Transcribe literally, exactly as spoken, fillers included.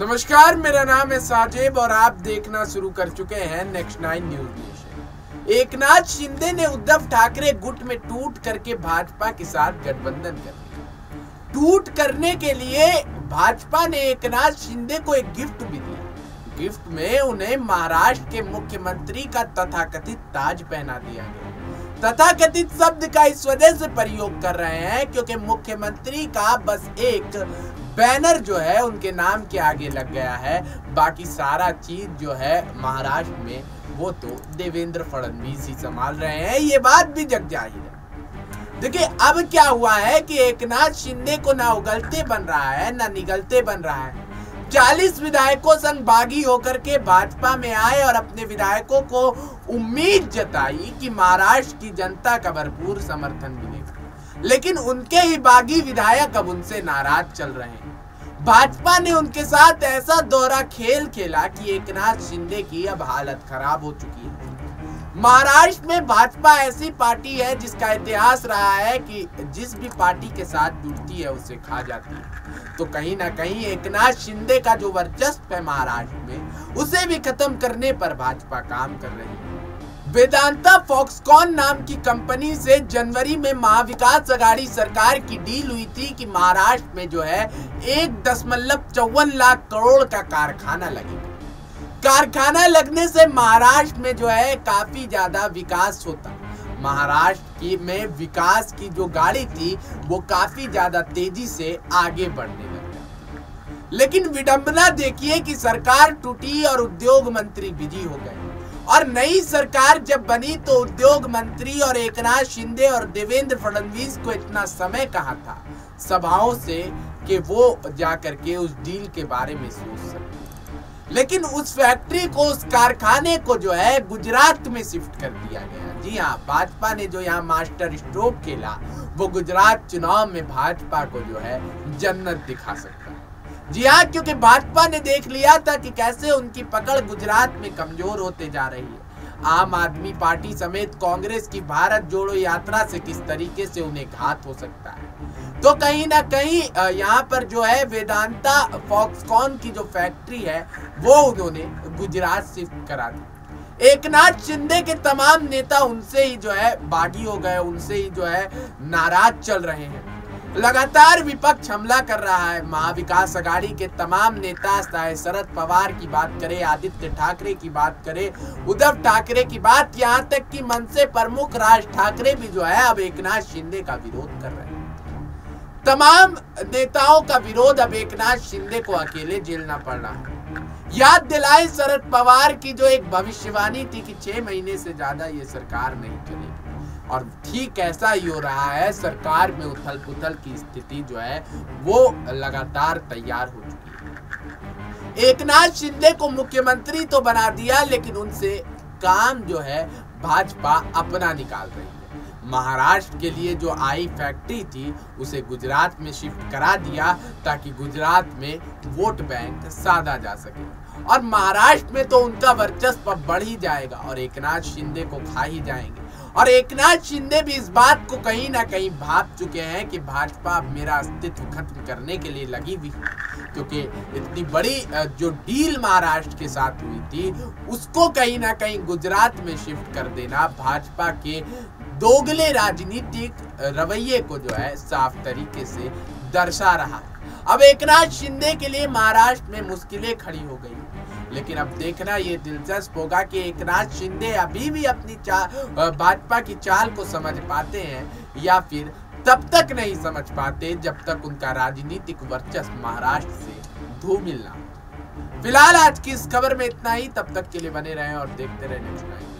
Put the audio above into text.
नमस्कार, मेरा नाम है साजिब और आप देखना शुरू कर चुके हैं next nine news. Eknath Shinde ने उद्धव ठाकरे गुट में टूट करके भाजपा के साथ गठबंधन कर दिया। टूट करने के लिए भाजपा ने एकनाथ शिंदे को एक गिफ्ट भी दिया। गिफ्ट में उन्हें महाराष्ट्र के मुख्यमंत्री का तथाकथित ताज पहना दिया गया। तथाकथित शब्द का इस वजह से प्रयोग कर रहे हैं क्योंकि मुख्यमंत्री का बस एक बैनर जो है उनके नाम के आगे लग गया है, बाकी सारा चीज जो है महाराष्ट्र में वो तो देवेंद्र फडणवीस ही संभाल रहे हैं, ये बात भी जग जाहिर है। देखिए अब क्या हुआ है कि एकनाथ शिंदे को ना उगलते बन रहा है ना निगलते बन रहा है। चालीस विधायकों संग बागी होकर के भाजपा में आए और अपने विधायकों को उम्मीद जताई कि महाराष्ट्र की जनता का भरपूर समर्थन मिलेगा, लेकिन उनके ही बागी विधायक अब उनसे नाराज चल रहे हैं। भाजपा ने उनके साथ ऐसा दोहरा खेल खेला कि एकनाथ शिंदे की अब हालत खराब हो चुकी है। महाराष्ट्र में भाजपा ऐसी पार्टी है जिसका इतिहास रहा है कि जिस भी पार्टी के साथ जुड़ती है उसे खा जाती है, तो कहीं ना कहीं एकनाथ शिंदे का जो वर्चस्व है महाराष्ट्र में उसे भी खत्म करने पर भाजपा काम कर रही है। वेदांता फॉक्सकॉन नाम की कंपनी से जनवरी में महाविकास अगाड़ी सरकार की डील हुई थी कि महाराष्ट्र में जो है एक दशमलव चौवन लाख करोड़ का कारखाना लगेगा। कारखाना लगने से महाराष्ट्र में जो है काफी ज्यादा विकास होता। महाराष्ट्र की में विकास की जो गाड़ी थी वो काफी ज्यादा तेजी से आगे बढ़ने लगा, लेकिन विडम्बना देखिए कि सरकार टूटी और उद्योग मंत्री बिजी हो गए। और नई सरकार जब बनी तो उद्योग मंत्री और एकनाथ शिंदे और देवेंद्र फडणवीस को इतना समय कहाँ था सभाओं से कि वो जाकर के उस डील के बारे में सोच सकते, लेकिन उस फैक्ट्री को उस कारखाने को जो है गुजरात में शिफ्ट कर दिया गया। जी हाँ, भाजपा ने जो यहाँ मास्टर स्ट्रोक खेला वो गुजरात चुनाव में भाजपा को जो है जन्नत दिखा सकता है। जी हाँ, क्योंकि भाजपा ने देख लिया था कि कैसे उनकी पकड़ गुजरात में कमजोर होते जा रही है। आम आदमी पार्टी समेत कांग्रेस की भारत जोड़ो यात्रा से किस तरीके से उन्हें घात हो सकता है, तो कहीं ना कहीं यहाँ पर जो है वेदांता फॉक्सकॉन की जो फैक्ट्री है वो उन्होंने गुजरात शिफ्ट करा दी। एकनाथ शिंदे के तमाम नेता उनसे ही जो है बागी हो गए, उनसे ही जो है नाराज चल रहे हैं। लगातार विपक्ष हमला कर रहा है। महाविकास अगाड़ी के तमाम नेता, चाहे शरद पवार की बात करें, आदित्य ठाकरे की बात करें, उद्धव ठाकरे की बात, यहां तक कि मनसे प्रमुख राज ठाकरे भी जो है अब एकनाथ शिंदे का विरोध कर रहे हैं। तमाम नेताओं का विरोध अब एकनाथ शिंदे को अकेले झेलना पड़ रहा है। याद दिलाए शरद पवार की जो एक भविष्यवाणी थी कि छह महीने से ज्यादा ये सरकार नहीं चलेगी, और ठीक ऐसा ही हो रहा है। सरकार में उथल पुथल की स्थिति जो है वो लगातार तैयार हो चुकी है। एकनाथ शिंदे को मुख्यमंत्री तो बना दिया, लेकिन उनसे काम जो है भाजपा अपना निकाल रही है। महाराष्ट्र के लिए जो आई फैक्ट्री थी उसे गुजरात में शिफ्ट करा दिया ताकि गुजरात में वोट बैंक साधा जा सके, और महाराष्ट्र में तो उनका वर्चस्व बढ़ ही जाएगा और एकनाथ शिंदे को खा ही जाएंगे। और एकनाथ शिंदे भी इस बात को कहीं ना कहीं भाप चुके हैं कि भाजपा मेरा अस्तित्व खत्म करने के लिए लगी हुई, क्योंकि इतनी बड़ी जो डील महाराष्ट्र के साथ हुई थी उसको कहीं ना कहीं गुजरात में शिफ्ट कर देना भाजपा के दोगले राजनीतिक रवैये को जो है साफ तरीके से दर्शा रहा है। अब एकनाथ शिंदे के लिए महाराष्ट्र में मुश्किलें खड़ी हो गई, लेकिन अब देखना ये दिलचस्प होगा कि एकनाथ शिंदे अभी भी अपनी चाल, भाजपा की चाल को समझ पाते हैं या फिर तब तक नहीं समझ पाते जब तक उनका राजनीतिक वर्चस्व महाराष्ट्र से धूमिल ना। फिलहाल आज की इस खबर में इतना ही। तब तक के लिए बने रहें और देखते रहें नेक्स्ट नाइन।